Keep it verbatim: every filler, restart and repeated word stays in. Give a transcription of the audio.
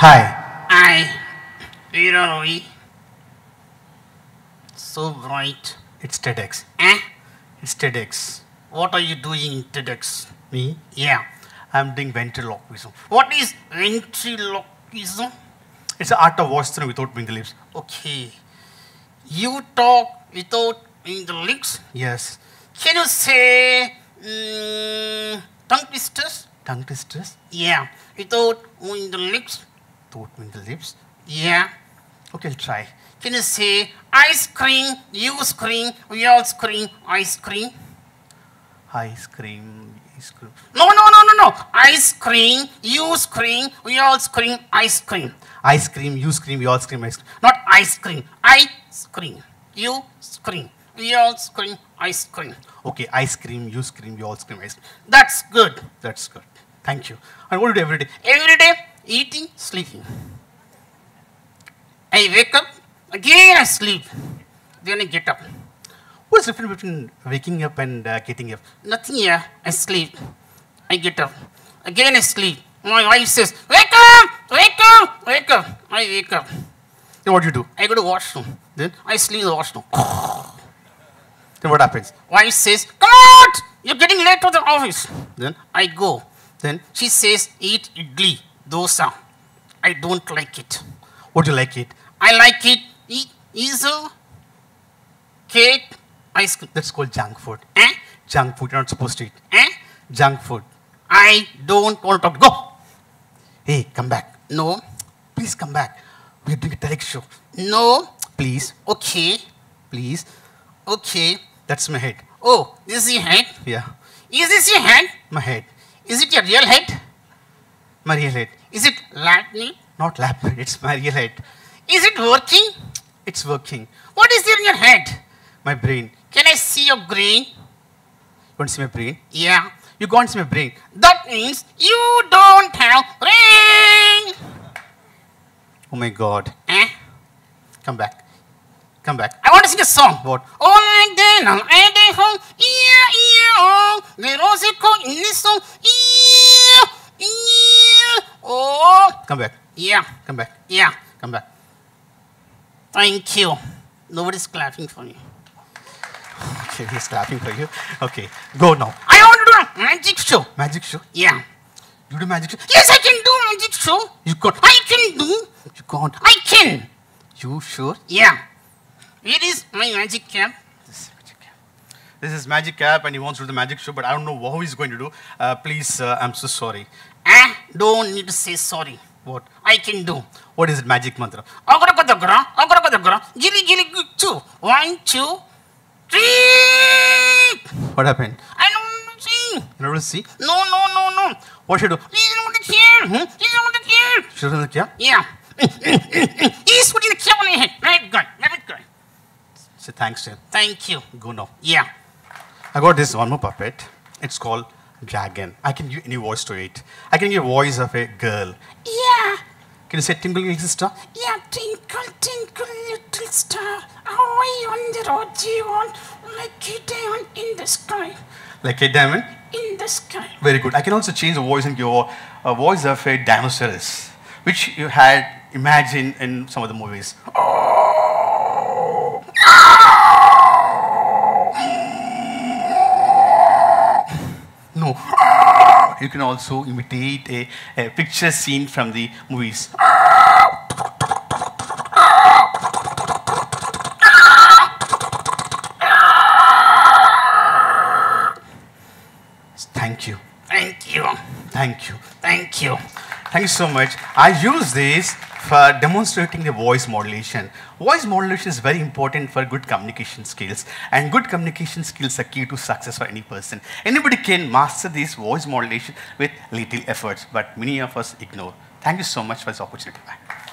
Hi. Hi. Where are we? So bright. It's TEDx. Eh? It's TEDx. What are you doing, TEDx? Me? Yeah. I'm doing ventriloquism. What is ventriloquism? It's the art of voice without moving the lips. Okay. You talk without moving the lips? Yes. Can you say um, tongue twisters? Tongue twisters? Yeah. Without moving the lips? Without moving the lips? Yeah. Okay, I'll try. Can you say ice cream, you scream, we all scream, ice cream? Ice cream, ice cream. No, no, no, no, no. Ice cream, you scream, we all scream, ice cream. Ice cream, you scream, we all scream, ice cream. Not ice cream. I scream, you scream, we all scream, ice cream. Okay, ice cream, you scream, we all scream, ice cream. That's good. That's good. Thank you. And what do you do every day? Every day, eating, sleeping. I wake up, again I sleep, then I get up. What's the difference between waking up and uh, getting up? Nothing here. I sleep. I get up. Again I sleep. My wife says, wake up! Wake up! Wake up! I wake up. Then what do you do? I go to washroom. Then I sleep in the washroom. Then what happens? Wife says, come out! You're getting late to the office. Then I go. Then she says, eat idli, dosa. I don't like it. What do you like it? I like it. Eat easel, cake, ice cream. That's called junk food. Eh? Junk food. You're not supposed to eat. Eh? Junk food. I don't want to talk. Go. Hey, come back. No. Please come back. We're doing a TEDx show. No. Please. Okay. Please. Okay. That's my head. Oh, this is your head? Yeah. Is this your head? My head. Is it your real head? My real head. Is it lightning? Not lap, it's my real head. Is it working? It's working. What is there in your head? My brain. Can I see your brain? You want to see my brain? Yeah. You can't see my brain. That means you don't have brain. Oh my God. Eh? Come back. Come back. I want to sing a song. What? Oh, I did not. I did home. Yeah, yeah, oh. There was a call in this song. Yeah, yeah, oh. Come back. Yeah. Come back. Yeah. Come back. Thank you. Nobody's clapping for me. Okay, he's clapping for you. Okay, go now. I want to do a magic show. Magic show? Yeah. You do magic show? Yes, I can do a magic show. You can't. I can do. You can't. I can. You sure? Yeah. Where is my magic cap? This is magic cap. This is magic cap and he wants to do the magic show, but I don't know how he's going to do. Uh, please, uh, I'm so sorry. I don't need to say sorry. What? I can do. What is it, magic mantra? One, two, three. What happened? I don't see. You don't want to see? No, no, no, no. What should I do? Please don't want to care. Please don't want to care. Should I want to care? Yeah. He's putting the care on your head. Right, guy. Right, guy. Say thanks to him. Thank you. Go now. Yeah. I got this one more puppet. It's called Dragon. I can give any voice to it. I can give a voice of a girl. Yeah. Can you say tinkle, little star? Yeah, tinkle, tinkle, little star. Away on the road you want, like a diamond in the sky. Like a diamond? In the sky. Very good. I can also change the voice and give a voice of a dinosaurus, which you had imagined in some of the movies. Oh. No. You can also imitate a, a picture scene from the movies. Thank you. Thank you. Thank you. Thank you. Thank you so much. I use this for demonstrating the voice modulation. Voice modulation is very important for good communication skills, and good communication skills are key to success for any person. Anybody can master this voice modulation with little efforts, but many of us ignore. Thank you so much for this opportunity. Bye.